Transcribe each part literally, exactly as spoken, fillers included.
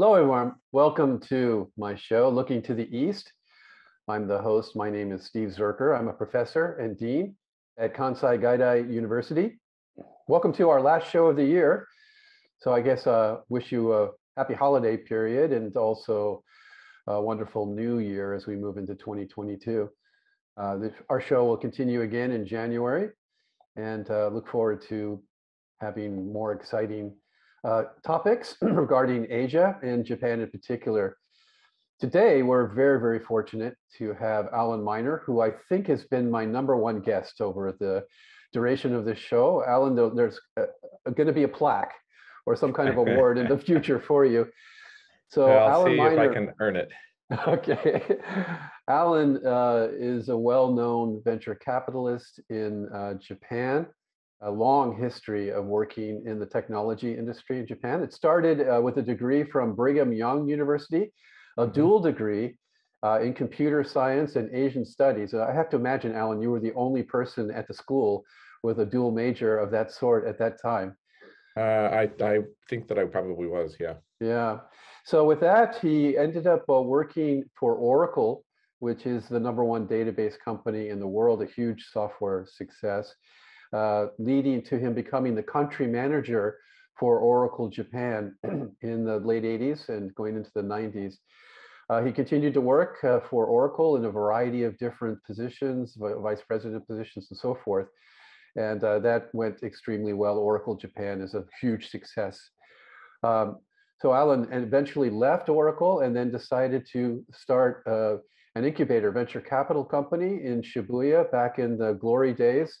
Hello, everyone. Welcome to my show, Looking to the East. I'm the host. My name is Steve Zurcher. I'm a professor and dean at Kansai Gaidai University. Welcome to our last show of the year. So I guess I uh, wish you a happy holiday period and also a wonderful new year as we move into twenty twenty-two. Uh, the, our show will continue again in January, and uh, look forward to having more exciting Uh, topics regarding Asia and Japan in particular. Today, we're very, very fortunate to have Alan Miner, who I think has been my number one guest over the duration of this show. Alan, there's uh, going to be a plaque or some kind of award in the future for you. So well, I'll Alan see Miner, if I can earn it. Okay. Alan uh, is a well-known venture capitalist in uh, Japan. A long history of working in the technology industry in Japan. It started uh, with a degree from Brigham Young University, a mm-hmm. dual degree uh, in computer science and Asian studies. I have to imagine, Alan, you were the only person at the school with a dual major of that sort at that time. Uh, I, I think that I probably was, yeah. Yeah. So with that, he ended up uh, working for Oracle, which is the number one database company in the world, a huge software success. Uh, leading to him becoming the country manager for Oracle Japan in the late eighties and going into the nineties. Uh, he continued to work uh, for Oracle in a variety of different positions, vice president positions and so forth. And uh, that went extremely well. Oracle Japan is a huge success. Um, so Alan eventually left Oracle and then decided to start uh, an incubator venture capital company in Shibuya back in the glory days.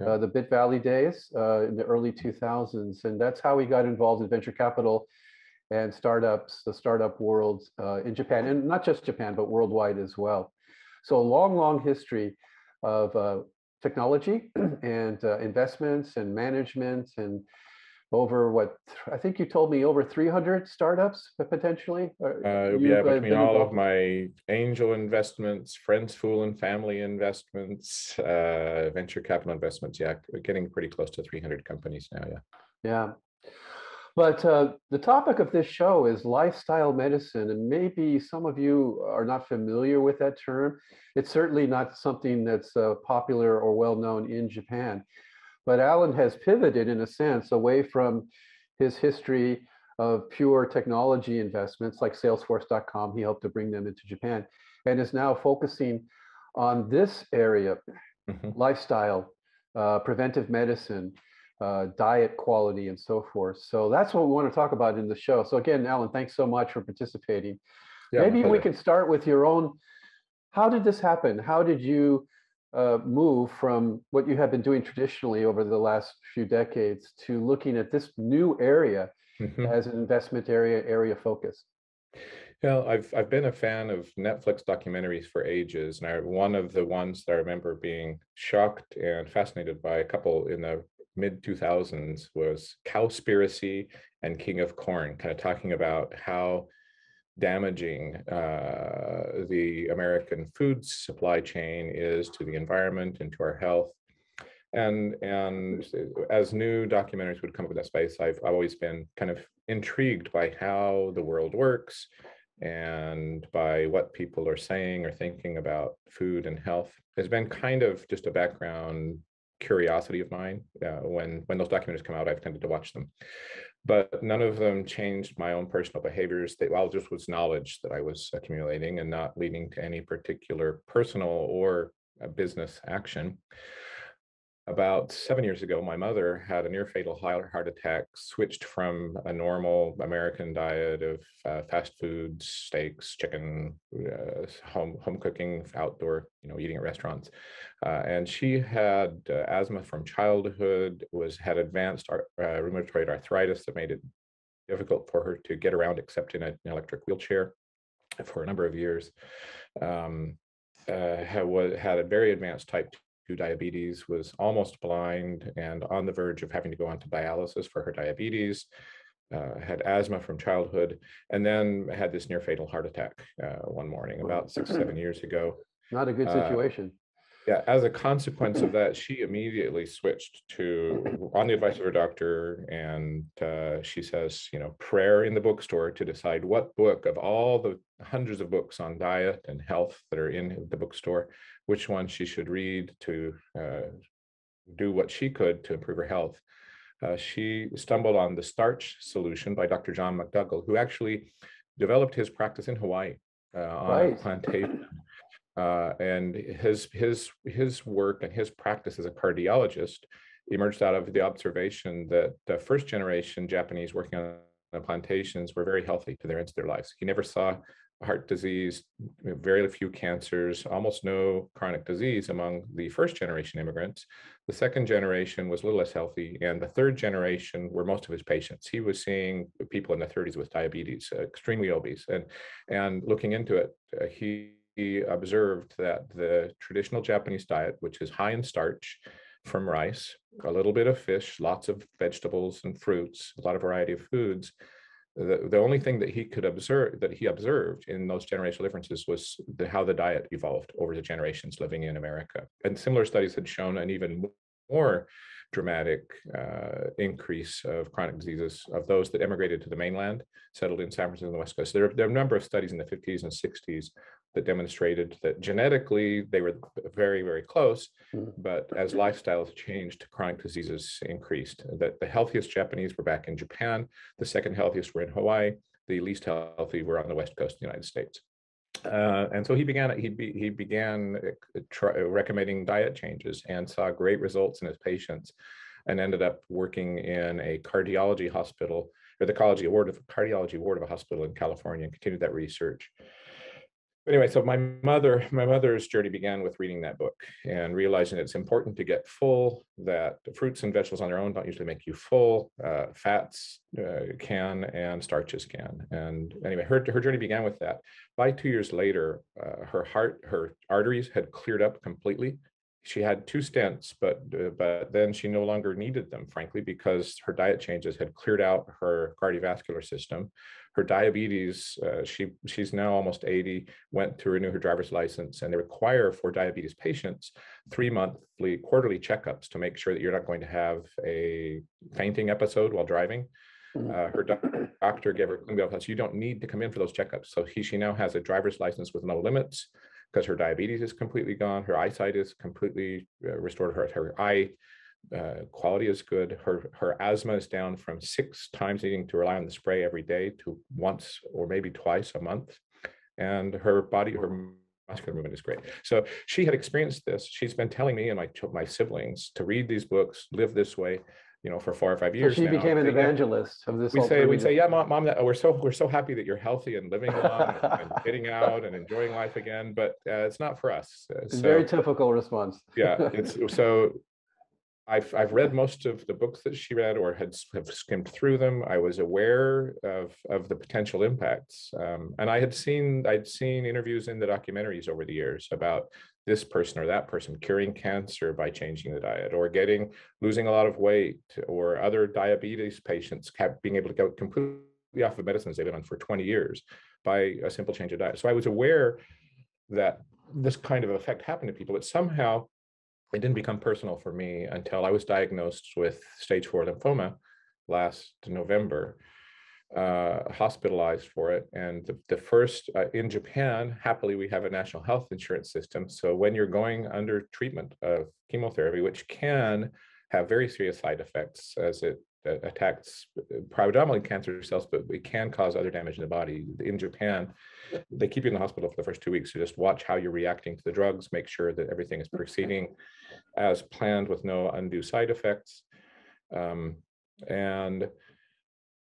Uh, the Bit Valley days uh, in the early two thousands. And that's how we got involved in venture capital and startups, the startup world uh, in Japan, and not just Japan, but worldwide as well. So a long, long history of uh, technology and uh, investments and management, and over what, I think you told me over three hundred startups potentially? Uh, yeah, between all of my angel investments, friends, fool, and family investments, uh, venture capital investments, yeah, getting pretty close to three hundred companies now, yeah. Yeah, but uh, the topic of this show is lifestyle medicine, and maybe some of you are not familiar with that term. It's certainly not something that's uh, popular or well-known in Japan. But Alan has pivoted, in a sense, away from his history of pure technology investments like Salesforce dot com. He helped to bring them into Japan and is now focusing on this area, mm-hmm. lifestyle, uh, preventive medicine, uh, diet quality, and so forth. So that's what we want to talk about in the show. So again, Alan, thanks so much for participating. Yeah, Maybe we can start with your own. How did this happen? How did you Uh, move from what you have been doing traditionally over the last few decades to looking at this new area mm-hmm. as an investment area, area focus? Well, I've, I've been a fan of Netflix documentaries for ages. And I, one of the ones that I remember being shocked and fascinated by a couple in the mid two thousands was Cowspiracy and King of Corn, kind of talking about how damaging uh, the American food supply chain is to the environment and to our health. And and as new documentaries would come up in that space, I've always been kind of intrigued by how the world works and by what people are saying or thinking about food and health. It's been kind of just a background curiosity of mine. Uh, when, when those documentaries come out, I've tended to watch them. But none of them changed my own personal behaviors. They all just was knowledge that I was accumulating and not leading to any particular personal or business action. About seven years ago, my mother had a near fatal heart attack, switched from a normal American diet of uh, fast food, steaks, chicken, uh, home home cooking, outdoor, you know, eating at restaurants. Uh, and she had uh, asthma from childhood, was had advanced ar uh, rheumatoid arthritis that made it difficult for her to get around except in a, an electric wheelchair for a number of years. Um, uh, had, had a very advanced type two diabetes, was almost blind and on the verge of having to go on to dialysis for her diabetes, uh, had asthma from childhood, and then had this near fatal heart attack uh, one morning about six, seven years ago. Not a good situation. Uh, yeah, as a consequence of that, she immediately switched to, on the advice of her doctor, and uh, she says, you know, prayer in the bookstore to decide what book of all the hundreds of books on diet and health that are in the bookstore, which one she should read to uh, do what she could to improve her health. Uh, she stumbled on The Starch Solution by Doctor John McDougall, who actually developed his practice in Hawaii uh, on a plantation. Uh, and his his his work and his practice as a cardiologist emerged out of the observation that the first generation Japanese working on the plantations were very healthy to their ends of their lives. He never saw heart disease, very few cancers, almost no chronic disease among the first generation immigrants. The second generation was a little less healthy, and the third generation were most of his patients. He was seeing people in their thirties with diabetes, uh, extremely obese, and and looking into it, uh, he. He observed that the traditional Japanese diet, which is high in starch from rice, a little bit of fish, lots of vegetables and fruits, a lot of variety of foods, the, the only thing that he could observe, that he observed in those generational differences, was the, how the diet evolved over the generations living in America. And similar studies had shown an even more dramatic uh, increase of chronic diseases of those that emigrated to the mainland, settled in San Francisco and the West Coast. So there, there are a number of studies in the fifties and sixties that demonstrated that genetically they were very, very close, but as lifestyles changed, chronic diseases increased. That the healthiest Japanese were back in Japan, the second healthiest were in Hawaii, the least healthy were on the West Coast of the United States. Uh, and so he began he, be, he began try, recommending diet changes and saw great results in his patients, and ended up working in a cardiology hospital, or the cardiology ward of cardiology ward of a hospital in California, and continued that research. Anyway, so my mother, my mother's journey began with reading that book and realizing it's important to get full, that fruits and vegetables on their own don't usually make you full, uh, fats uh, can and starches can. And anyway, her, her journey began with that. By two years later, uh, her heart, her arteries had cleared up completely. She had two stents, but, uh, but then she no longer needed them, frankly, because her diet changes had cleared out her cardiovascular system. Her diabetes, uh, she, she's now almost eighty, went to renew her driver's license, and they require for diabetes patients three monthly quarterly checkups to make sure that you're not going to have a fainting episode while driving. Uh, her doctor, doctor gave her clean bill, so you don't need to come in for those checkups. So he, she now has a driver's license with no limits, because her diabetes is completely gone, her eyesight is completely restored, her, her eye uh, quality is good, her, her asthma is down from six times needing to rely on the spray every day to once or maybe twice a month, and her body, her muscular movement is great. So she had experienced this. She's been telling me and my, my siblings to read these books, live this way, you know, for four or five years. So she now became an they, evangelist of this. We say, we say, yeah, mom, mom, that, oh, we're so we're so happy that you're healthy and living long and, and getting out and enjoying life again. But uh, it's not for us. Uh, it's so, very typical response. Yeah, it's so. I've I've read most of the books that she read, or had have skimmed through them. I was aware of of the potential impacts, um, and I had seen I'd seen interviews in the documentaries over the years about this person or that person curing cancer by changing the diet, or getting losing a lot of weight, or other diabetes patients kept being able to go completely off of medicines they've been on for twenty years by a simple change of diet. So I was aware that this kind of effect happened to people, but somehow it didn't become personal for me until I was diagnosed with stage four lymphoma last November. Uh, hospitalized for it, and the, the first uh, in Japan, happily, we have a national health insurance system. So when you're going under treatment of chemotherapy, which can have very serious side effects as it uh, attacks predominantly cancer cells, but it can cause other damage in the body. In Japan, they keep you in the hospital for the first two weeks. So just watch how you're reacting to the drugs, make sure that everything is proceeding as planned with no undue side effects. Um, and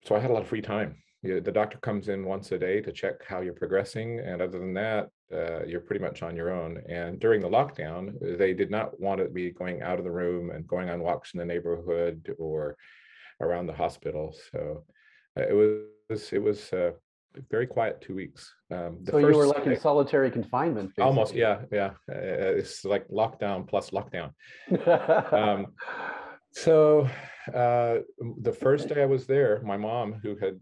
So I had a lot of free time. The doctor comes in once a day to check how you're progressing, and other than that, uh, you're pretty much on your own. And during the lockdown, they did not want to be going out of the room and going on walks in the neighborhood or around the hospital. So it was it was uh, very quiet two weeks. Um, the so first you were like in solitary confinement. Basically. Almost, yeah, yeah. Uh, it's like lockdown plus lockdown. um, So uh, the first day I was there, my mom, who had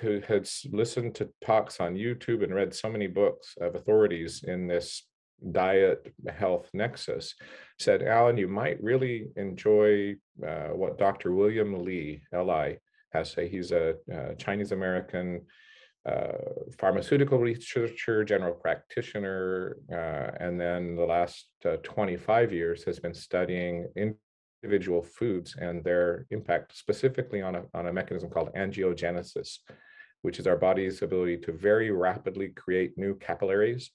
who had listened to talks on YouTube and read so many books of authorities in this diet health nexus, said, Alan, you might really enjoy uh, what Doctor William Lee, L I, has to say. He's a uh, Chinese American uh, pharmaceutical researcher, general practitioner, uh, and then the last uh, twenty-five years has been studying individual foods and their impact specifically on a, on a mechanism called angiogenesis, which is our body's ability to very rapidly create new capillaries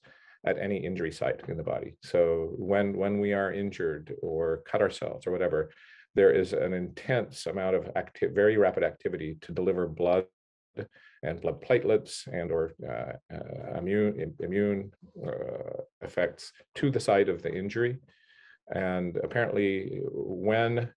at any injury site in the body. So when, when we are injured or cut ourselves or whatever, there is an intense amount of active, very rapid activity to deliver blood and blood platelets and or uh, uh, immune, immune uh, effects to the site of the injury. And apparently when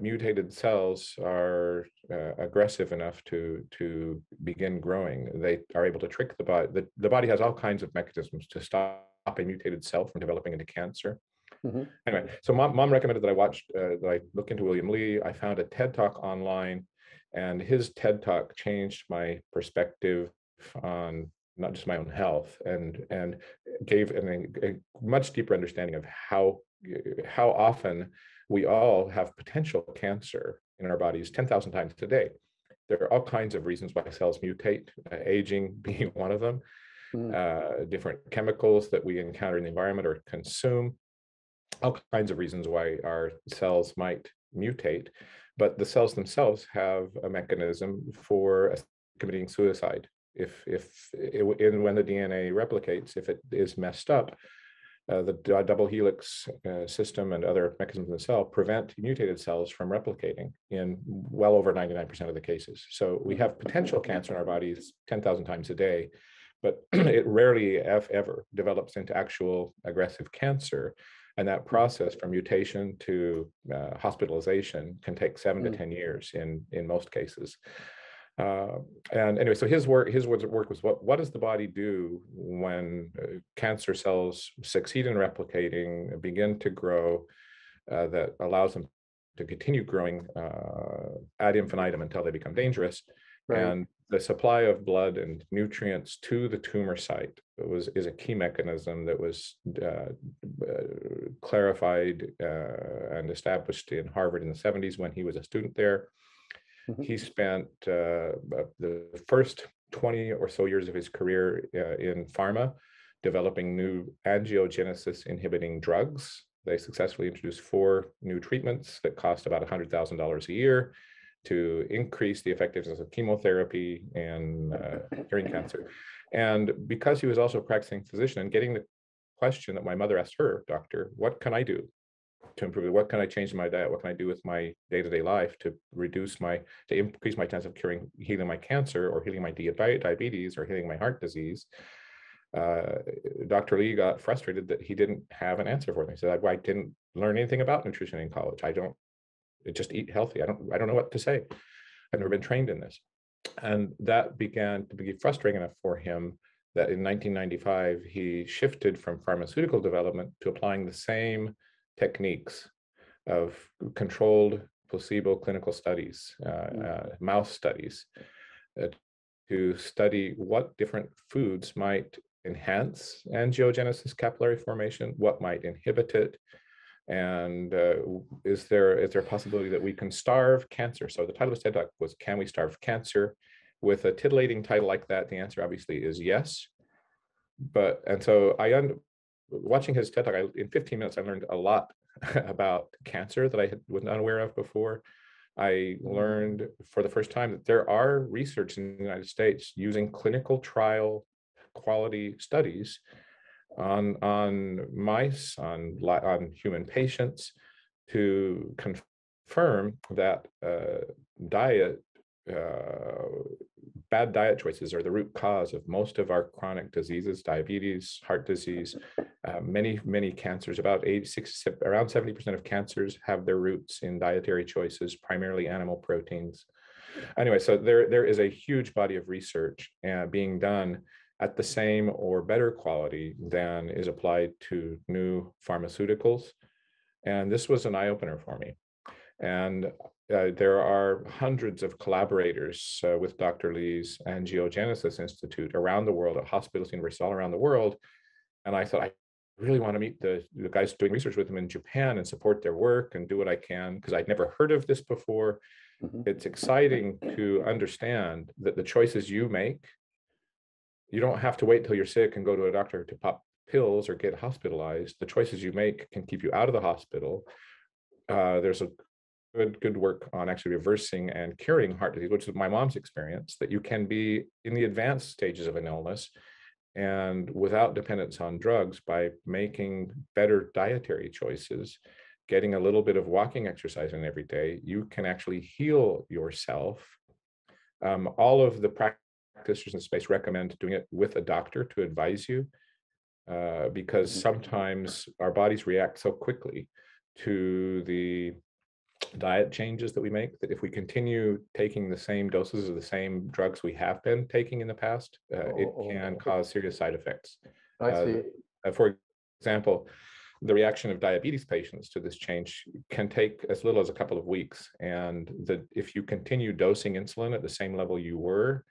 mutated cells are uh, aggressive enough to to begin growing, they are able to trick the body. The, the body has all kinds of mechanisms to stop a mutated cell from developing into cancer. Mm-hmm. Anyway, so mom, mom recommended that I watch, uh, that I look into William Lee. I found a TED Talk online, and his TED Talk changed my perspective on not just my own health, and and gave an, a much deeper understanding of how how often we all have potential cancer in our bodies ten thousand times a day. There are all kinds of reasons why cells mutate, uh, aging being one of them, mm. uh, different chemicals that we encounter in the environment or consume, all kinds of reasons why our cells might mutate, but the cells themselves have a mechanism for committing suicide. If, if it, in, when the D N A replicates, if it is messed up, Uh, the double helix uh, system and other mechanisms in the cell prevent mutated cells from replicating in well over ninety-nine percent of the cases. So we have potential cancer in our bodies ten thousand times a day, but it rarely, if ever, develops into actual aggressive cancer. And that process from mutation to uh, hospitalization can take seven mm. to ten years in, in most cases. Uh, and anyway, so his work, his work was what, what does the body do when uh, cancer cells succeed in replicating, begin to grow, uh, that allows them to continue growing uh, ad infinitum until they become dangerous. Right. And the supply of blood and nutrients to the tumor site was is a key mechanism that was uh, uh, clarified uh, and established in Harvard in the seventies when he was a student there. He spent uh, the first twenty or so years of his career uh, in pharma developing new angiogenesis inhibiting drugs. They successfully introduced four new treatments that cost about one hundred thousand dollars a year to increase the effectiveness of chemotherapy and uh, hearing cancer. And because he was also a practicing physician and getting the question that my mother asked her, doctor, what can I do to improve it? What can I change in my diet? What can I do with my day-to-day life to reduce my, to increase my chance of curing, healing my cancer or healing my diabetes or healing my heart disease? Uh, Doctor Lee got frustrated that he didn't have an answer for them. He said, I didn't learn anything about nutrition in college. I don't, just eat healthy. I don't, I don't know what to say. I've never been trained in this. And that began to be frustrating enough for him that in nineteen ninety-five, he shifted from pharmaceutical development to applying the same techniques of controlled placebo clinical studies, uh, uh, mouse studies, uh, to study what different foods might enhance angiogenesis capillary formation, what might inhibit it, and uh, is there is there a possibility that we can starve cancer? So the title of TED Talk was, Can We Starve Cancer? With a titillating title like that, the answer obviously is yes. But, and so I un- watching his TED Talk, I, in fifteen minutes, I learned a lot about cancer that I had, was not aware of before. I learned for the first time that there are research in the United States using clinical trial quality studies on, on mice, on, on human patients to confirm that uh, diet, uh, bad diet choices are the root cause of most of our chronic diseases, diabetes, heart disease, uh, many, many cancers. About eighty-six, around seventy percent of cancers have their roots in dietary choices, primarily animal proteins. Anyway, so there, there is a huge body of research uh, being done at the same or better quality than is applied to new pharmaceuticals. And this was an eye-opener for me. And Uh, there are hundreds of collaborators uh, with Doctor Lee's Angiogenesis Institute around the world, at hospitals, universities all around the world. And I thought, I really want to meet the, the guys doing research with them in Japan and support their work and do what I can, because I'd never heard of this before. Mm-hmm. It's exciting to understand that the choices you make, you don't have to wait till you're sick and go to a doctor to pop pills or get hospitalized. The choices you make can keep you out of the hospital. Uh, there's a good, good work on actually reversing and curing heart disease, which is my mom's experience, that you can be in the advanced stages of an illness and without dependence on drugs by making better dietary choices, getting a little bit of walking exercise in every day, you can actually heal yourself. Um, all of the practitioners in the space recommend doing it with a doctor to advise you, uh, because sometimes our bodies react so quickly to the diet changes that we make that if we continue taking the same doses of the same drugs we have been taking in the past, uh, oh, it can oh. cause serious side effects. I uh, see. For example, the reaction of diabetes patients to this change can take as little as a couple of weeks, and that if you continue dosing insulin at the same level you were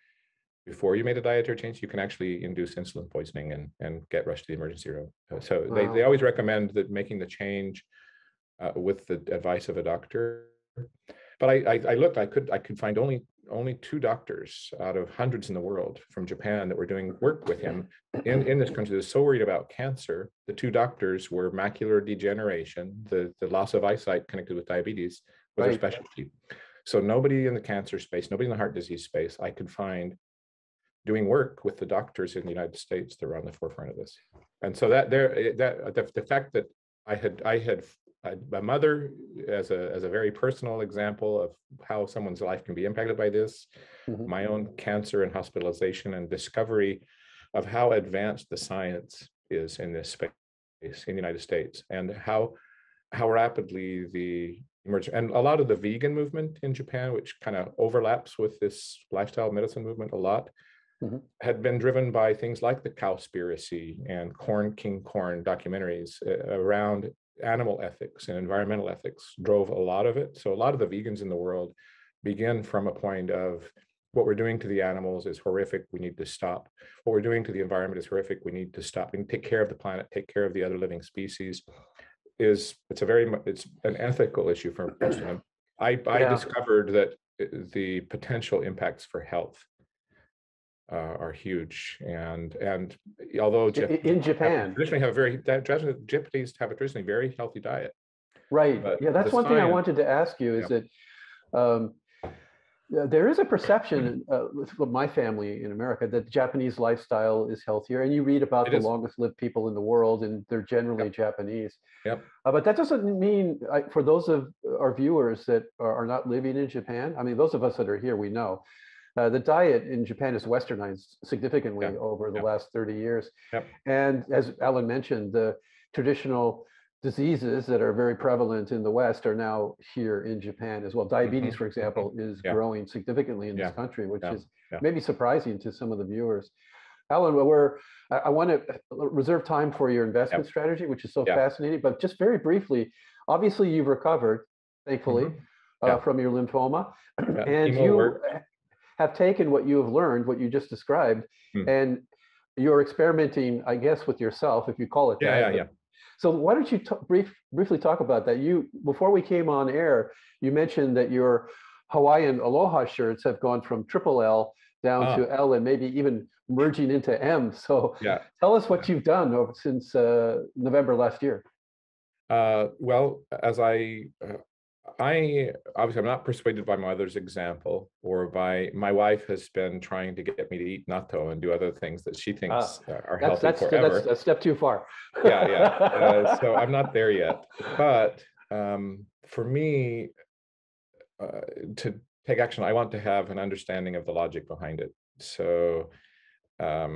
before you made a dietary change, you can actually induce insulin poisoning and and get rushed to the emergency room. So wow. they, they always recommend that making the change Uh, with the advice of a doctor. But I, I, I looked, I could I could find only only two doctors out of hundreds in the world from Japan that were doing work with him in, in this country. They were so worried about cancer. The two doctors were macular degeneration, the, the loss of eyesight connected with diabetes was right. their specialty. So nobody in the cancer space, nobody in the heart disease space I could find doing work with the doctors in the United States that were on the forefront of this. And so that there that the, the fact that I had I had I, my mother as a as a very personal example of how someone's life can be impacted by this, mm-hmm. my own cancer and hospitalization and discovery of how advanced the science is in this space in the United States, and how how rapidly the emerging and a lot of the vegan movement in Japan, which kind of overlaps with this lifestyle medicine movement a lot, mm-hmm. had been driven by things like the Cowspiracy and Corn King Corn documentaries around animal ethics and environmental ethics drove a lot of it. So a lot of the vegans in the world begin from a point of what we're doing to the animals is horrific, we need to stop. What we're doing to the environment is horrific, we need to stop. We need to take care of the planet, take care of the other living species. Is it's a very it's an ethical issue for most of them. I, I yeah. discovered that the potential impacts for health Uh, are huge, and and although in, in Japan traditionally have a very Japanese have a traditionally very healthy diet, right? But yeah, that's one science, thing I wanted to ask you is yeah. that um, there is a perception uh, with my family in America that the Japanese lifestyle is healthier, and you read about it the is. longest lived people in the world, and they're generally yep. Japanese. Yep. Uh, but that doesn't mean I, for those of our viewers that are, are not living in Japan. I mean, those of us that are here, we know. Uh, the diet in Japan is westernized significantly yeah. over the yeah. last thirty years. Yep. And as Alan mentioned, the traditional diseases that are very prevalent in the West are now here in Japan as well. Diabetes, mm-hmm. for example, is yeah. growing significantly in yeah. this country, which yeah. is yeah. maybe surprising to some of the viewers. Alan, we're, I want to reserve time for your investment yep. strategy, which is so yep. fascinating, but just very briefly, obviously you've recovered, thankfully, mm-hmm. yeah. uh, from your lymphoma. Yeah. And you... Work. have taken what you have learned, what you just described, hmm. and you're experimenting, I guess, with yourself, if you call it yeah, that. Yeah, yeah. So why don't you brief, briefly talk about that? You, before we came on air, you mentioned that your Hawaiian Aloha shirts have gone from triple L down ah. to L and maybe even merging into M. So yeah. tell us what yeah. you've done over, since uh, November last year. Uh, well, as I... Uh, I obviously I'm not persuaded by my mother's example or by my wife has been trying to get me to eat natto and do other things that she thinks uh, are that's, healthy that's, forever. That's, that's a step too far. yeah, yeah. Uh, so I'm not there yet. But um, for me, uh, to take action, I want to have an understanding of the logic behind it. So um,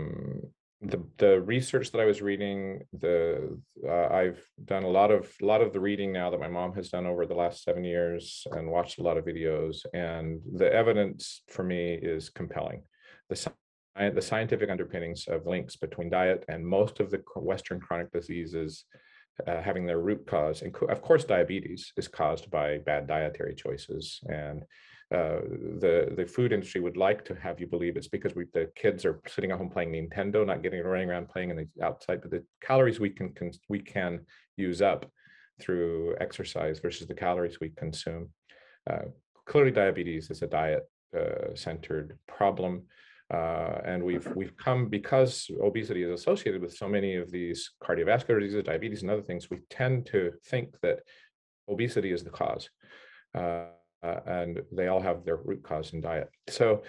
the the research that I was reading, the uh, I've done a lot of a lot of the reading now that my mom has done over the last seven years and watched a lot of videos, and the evidence for me is compelling. The, the scientific underpinnings of links between diet and most of the Western chronic diseases uh, having their root cause, and of course diabetes is caused by bad dietary choices and uh, the, the food industry would like to have you believe it's because we, the kids are sitting at home playing Nintendo, not getting running around playing in the outside, but the calories we can, can we can use up through exercise versus the calories we consume. Uh, clearly diabetes is a diet uh, centered problem. Uh, and we've we've come, because obesity is associated with so many of these cardiovascular diseases, diabetes and other things, we tend to think that obesity is the cause. Uh, uh, and they all have their root cause in diet. So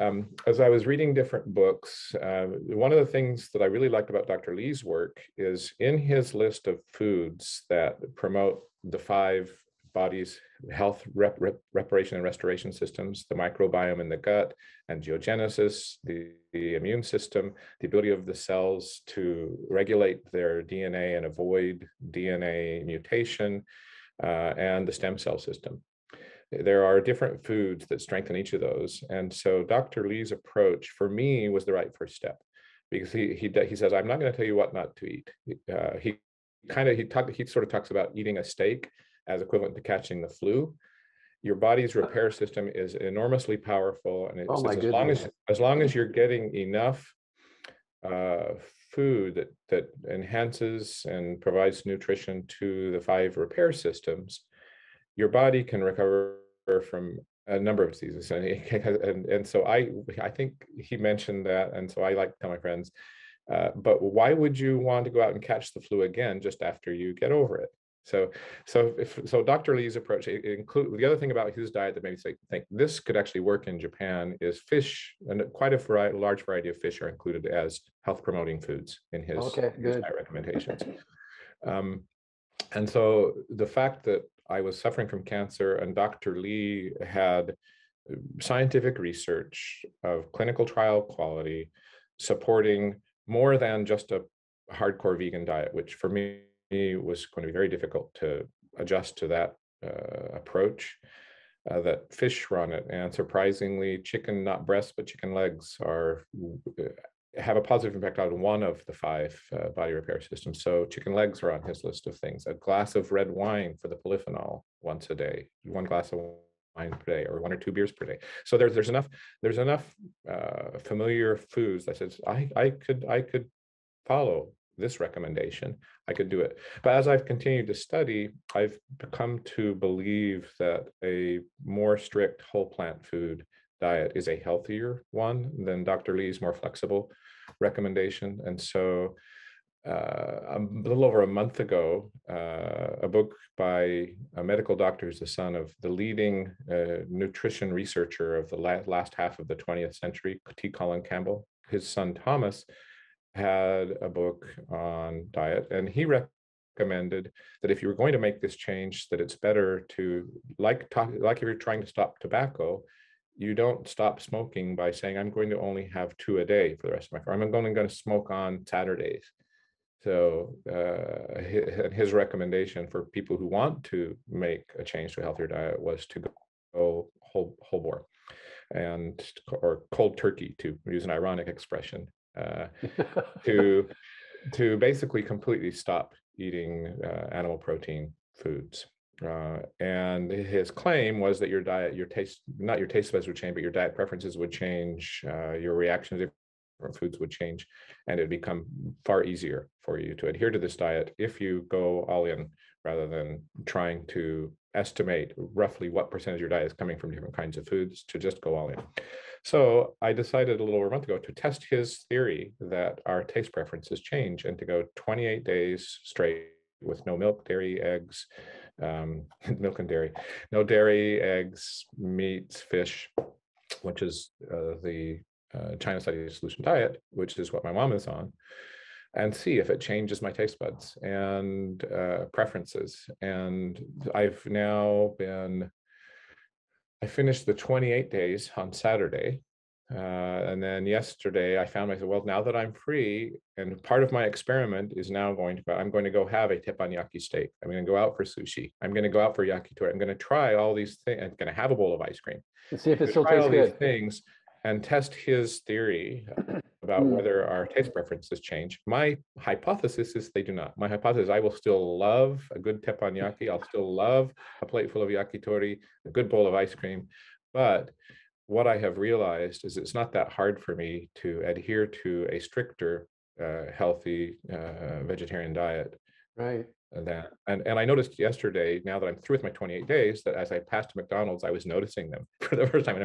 um, as I was reading different books, uh, one of the things that I really liked about Doctor Lee's work is in his list of foods that promote the five body's health rep, rep, reparation and restoration systems, the microbiome in the gut, angiogenesis, the, the immune system, the ability of the cells to regulate their D N A and avoid D N A mutation, uh, and the stem cell system. There are different foods that strengthen each of those. And so Doctor Lee's approach for me was the right first step, because he, he, he says, I'm not going to tell you what not to eat. Uh, he kind of, he, talk, he sort of talks about eating a steak as equivalent to catching the flu. Your body's repair system is enormously powerful, and it's oh as long as as long as you're getting enough uh, food that that enhances and provides nutrition to the five repair systems, your body can recover from a number of diseases. And and, and so I I think he mentioned that, and so I like to tell my friends, uh, but why would you want to go out and catch the flu again just after you get over it? So, so, if, so Doctor Lee's approach include the other thing about his diet that made me think this could actually work in Japan is fish, and quite a variety, large variety of fish are included as health-promoting foods in his, okay, his diet recommendations. um, and so, the fact that I was suffering from cancer and Doctor Lee had scientific research of clinical trial quality supporting more than just a hardcore vegan diet, which for me was going to be very difficult to adjust to that uh, approach, uh, that fish run it. And surprisingly, chicken, not breasts, but chicken legs are have a positive impact on one of the five uh, body repair systems. So chicken legs are on his list of things. A glass of red wine for the polyphenol once a day, one glass of wine per day, or one or two beers per day. So there's there's enough there's enough uh, familiar foods that says I I could I could follow this recommendation, I could do it. But as I've continued to study, I've come to believe that a more strict whole plant food diet is a healthier one than Doctor Lee's more flexible recommendation. And so uh, a little over a month ago, uh, a book by a medical doctor who's the son of the leading uh, nutrition researcher of the la last half of the twentieth century, T. Colin Campbell, his son Thomas, had a book on diet, and he recommended that if you were going to make this change, that it's better to, like, talk, like if you're trying to stop tobacco, you don't stop smoking by saying, I'm going to only have two a day for the rest of my life. I'm only going to smoke on Saturdays. So uh, his recommendation for people who want to make a change to a healthier diet was to go whole, whole bore and, or cold turkey, to use an ironic expression. Uh, to to basically completely stop eating uh, animal protein foods, uh, and his claim was that your diet, your taste, not your taste buds would change, but your diet preferences would change, uh, your reaction to different foods would change, and it would become far easier for you to adhere to this diet if you go all in rather than trying to estimate roughly what percentage of your diet is coming from different kinds of foods, to just go all in. So I decided a little over a month ago to test his theory that our taste preferences change, and to go twenty-eight days straight with no milk, dairy, eggs, um, milk and dairy, no dairy, eggs, meats, fish, which is uh, the uh, China Study Solution diet, which is what my mom is on, and see if it changes my taste buds and uh, preferences. And I've now been, I finished the twenty-eight days on Saturday. Uh, and then yesterday I found myself, well, now that I'm free, and part of my experiment is now going to, I'm going to go have a teppanyaki steak. I'm going to go out for sushi. I'm going to go out for yakitori. I'm going to try all these things. I'm going to have a bowl of ice cream. Let's see if it still tastes all good. These things, and test his theory about whether our taste preferences change. My hypothesis is they do not. My hypothesis is I will still love a good teppanyaki. I'll still love a plate full of yakitori, a good bowl of ice cream. But what I have realized is it's not that hard for me to adhere to a stricter, uh, healthy uh, vegetarian diet. Right. And that, and, and I noticed yesterday, now that I'm through with my twenty-eight days, that as I passed McDonald's, I was noticing them for the first time.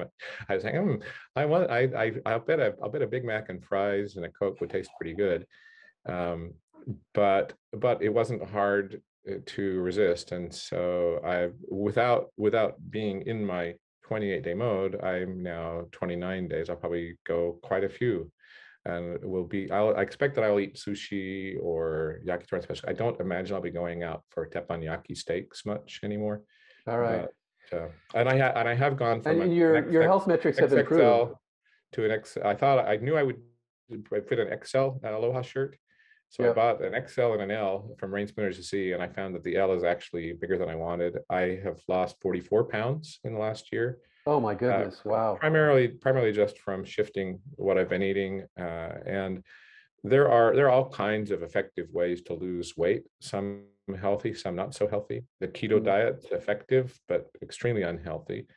I was saying, mm, I want, I, I, I'll bet, a, I'll bet a Big Mac and fries and a Coke would taste pretty good. Um, but, but it wasn't hard to resist. And so I, without, without being in my twenty-eight day mode, I'm now twenty-nine days. I'll probably go quite a few. And will be, I'll, I expect that I'll eat sushi or yakitori special. I don't imagine I'll be going out for teppanyaki steaks much anymore. All right. But, uh, and I ha- and I have gone from and your your health metrics have improved to an X. I thought I knew I would I fit an X L an Aloha shirt, so yeah. I bought an X L and an L from Rain Spooners to see, and I found that the L is actually bigger than I wanted. I have lost forty-four pounds in the last year. Oh my goodness, uh, wow. Primarily primarily just from shifting what I've been eating. Uh, and there are there are all kinds of effective ways to lose weight, some healthy, some not so healthy. The keto mm-hmm. diet's effective, but extremely unhealthy.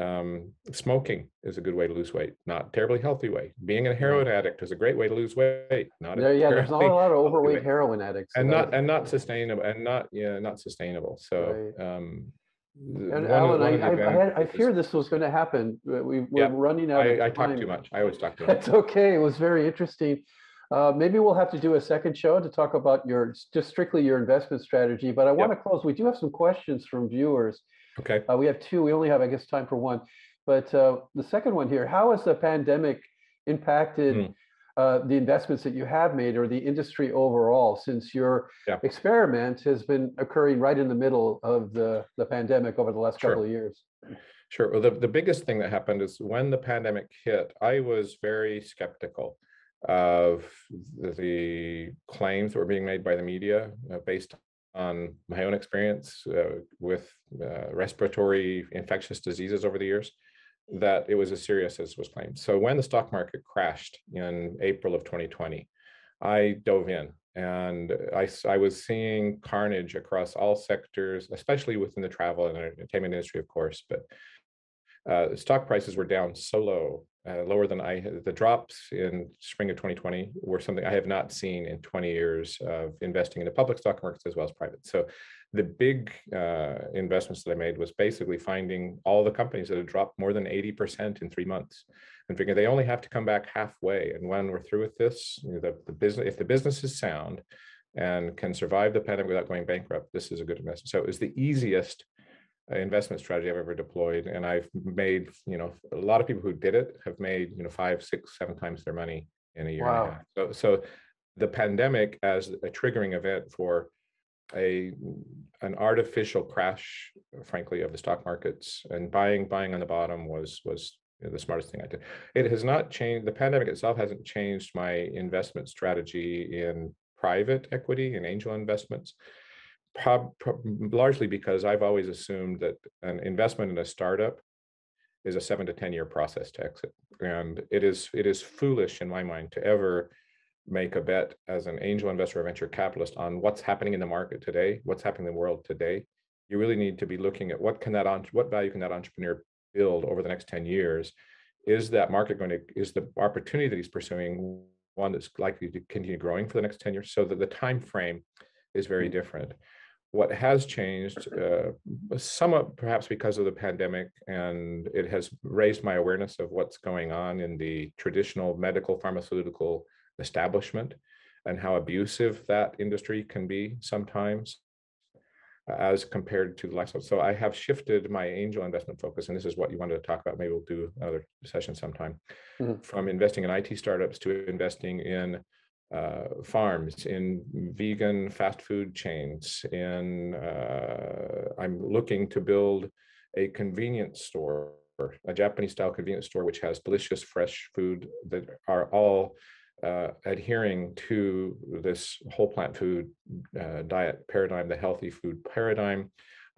Um, smoking is a good way to lose weight, not terribly healthy way. Being a heroin yeah. addict is a great way to lose weight. Not there, a yeah, there's not a lot of overweight way. heroin addicts. And not and not sustainable and not yeah, not sustainable. So right. um And Alan, I, I, I, had, I fear this was going to happen. We were yeah, running out I, of time. I talk too much. I always talk too much. That's okay. It was very interesting. Uh, maybe we'll have to do a second show to talk about your just strictly your investment strategy. But I want yep. to close. We do have some questions from viewers. Okay. Uh, we have two. We only have, I guess, time for one. But uh, the second one here, how has the pandemic impacted mm. uh, the investments that you have made or the industry overall, since your yeah. experiment has been occurring right in the middle of the, the pandemic over the last sure. couple of years? Sure. Well, the, the biggest thing that happened is when the pandemic hit, I was very skeptical of the claims that were being made by the media uh, based on my own experience uh, with uh, respiratory infectious diseases over the years, that it was as serious as was claimed. So when the stock market crashed in April of twenty twenty, I dove in and I, I was seeing carnage across all sectors, especially within the travel and entertainment industry, of course, but uh, stock prices were down so low, uh, lower than I, the drops in spring of twenty twenty were something I have not seen in twenty years of investing in the public stock markets as well as private. So the big uh, investments that I made was basically finding all the companies that had dropped more than eighty percent in three months and figuring they only have to come back halfway. And when we're through with this, you know, the, the business, if the business is sound and can survive the pandemic without going bankrupt, this is a good investment. So it was the easiest investment strategy I've ever deployed. And I've made, you know, a lot of people who did it have made, you know, five, six, seven times their money in a year wow. and a half. So, so the pandemic as a triggering event for a an artificial crash, frankly, of the stock markets, and buying buying on the bottom was was the smartest thing I did. It has not changed. The pandemic itself hasn't changed my investment strategy in private equity and angel investments, prob, prob, largely because I've always assumed that an investment in a startup is a seven to ten year process to exit, and it is it is foolish in my mind to ever make a bet as an angel investor or venture capitalist on what's happening in the market today, what's happening in the world today. You really need to be looking at what can that what value can that entrepreneur build over the next ten years. Is that market going to is the opportunity that he's pursuing one that's likely to continue growing for the next ten years? So that the time frame is very different. What has changed, uh, somewhat perhaps because of the pandemic, and it has raised my awareness of what's going on in the traditional medical pharmaceutical establishment and how abusive that industry can be sometimes as compared to lifestyle. So I have shifted my angel investment focus, and this is what you wanted to talk about. Maybe we'll do another session sometime, mm-hmm. from investing in I T startups to investing in uh, farms, in vegan fast food chains, in uh, I'm looking to build a convenience store, a Japanese style convenience store, which has delicious fresh food that are all Uh, adhering to this whole plant food uh, diet paradigm, the healthy food paradigm.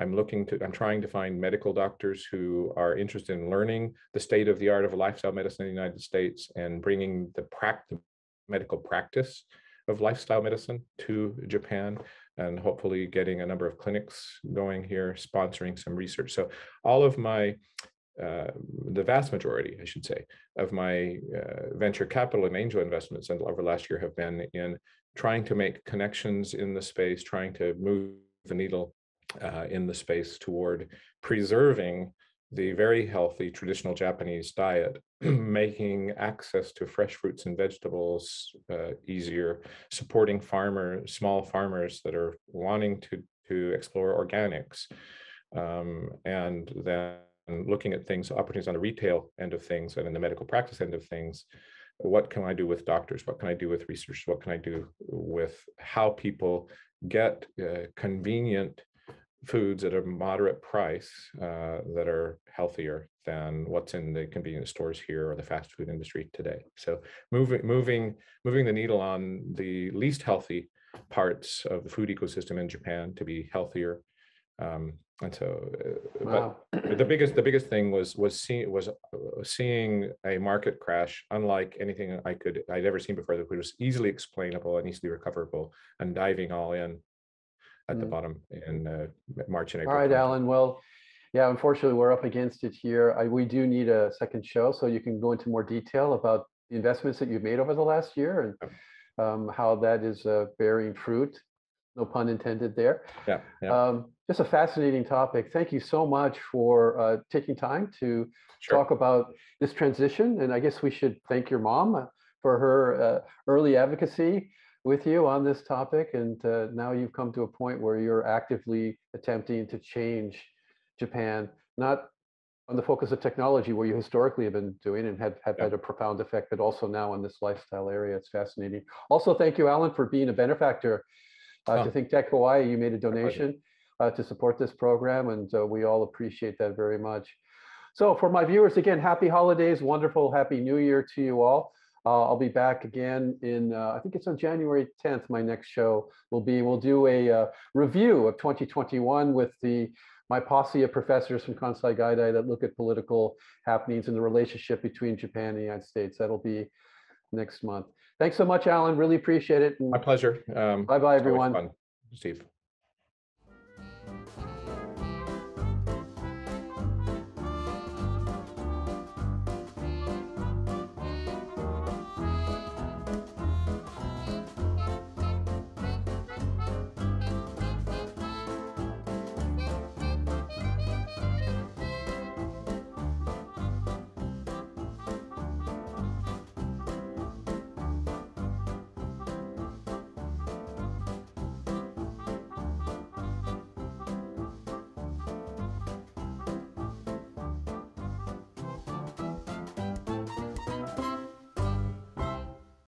I'm looking to, I'm trying to find medical doctors who are interested in learning the state of the art of lifestyle medicine in the United States and bringing the practice, medical practice of lifestyle medicine to Japan, and hopefully getting a number of clinics going here, sponsoring some research. So all of my uh, the vast majority, I should say, of my uh, venture capital and angel investments over last year have been in trying to make connections in the space, trying to move the needle uh, in the space toward preserving the very healthy traditional Japanese diet, making access to fresh fruits and vegetables uh, easier, supporting farmer, small farmers that are wanting to, to explore organics, um, and then looking at things, opportunities on the retail end of things and in the medical practice end of things. What can I do with doctors? What can I do with researchers? What can I do with how people get uh, convenient foods at a moderate price uh, that are healthier than what's in the convenience stores here or the fast food industry today. So moving, moving, moving the needle on the least healthy parts of the food ecosystem in Japan to be healthier. Um, and so, uh, wow. but the biggest, the biggest thing was was seeing was seeing a market crash unlike anything I could I'd ever seen before, that was easily explainable and easily recoverable, and diving all in at the bottom in uh, March and April. All right, Alan. Well, yeah, unfortunately, we're up against it here. I, we do need a second show, so you can go into more detail about the investments that you've made over the last year and um, how that is uh, bearing fruit. No pun intended there. Yeah. yeah. Um, just a fascinating topic. Thank you so much for uh, taking time to sure. talk about this transition. And I guess we should thank your mom for her uh, early advocacy with you on this topic, and uh, now you've come to a point where you're actively attempting to change Japan, not on the focus of technology where you historically have been doing and have, have yeah. had a profound effect, but also now on this lifestyle area. It's fascinating. Also, thank you, Alan, for being a benefactor uh, oh. to Think Tech Hawaii. You made a donation uh, to support this program, and uh, we all appreciate that very much. So for my viewers, again, happy holidays, wonderful, happy new year to you all. Uh, I'll be back again in, uh, I think it's on January tenth, my next show will be, we'll do a uh, review of twenty twenty-one with the my posse of professors from Kansai Gaidai that look at political happenings and the relationship between Japan and the United States. That'll be next month. Thanks so much, Alan. Really appreciate it. And my pleasure. Um, bye-bye, everyone. Fun, Steve.